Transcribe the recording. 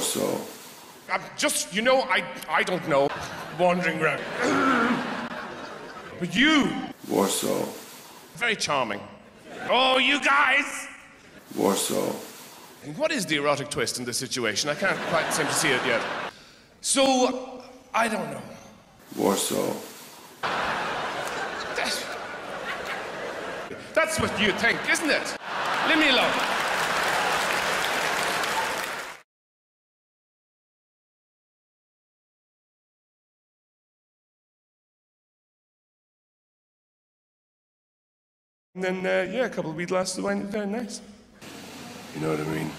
or so? I'm just, you know, I don't know. Wandering around. But you? Warsaw. Very charming. Oh, you guys! Warsaw. And what is the erotic twist in this situation? I can't quite seem to see it yet. So, I don't know. Warsaw. That's what you think, isn't it? Leave me alone. And then, yeah, a couple of weed glasses of wine, very nice. You know what I mean?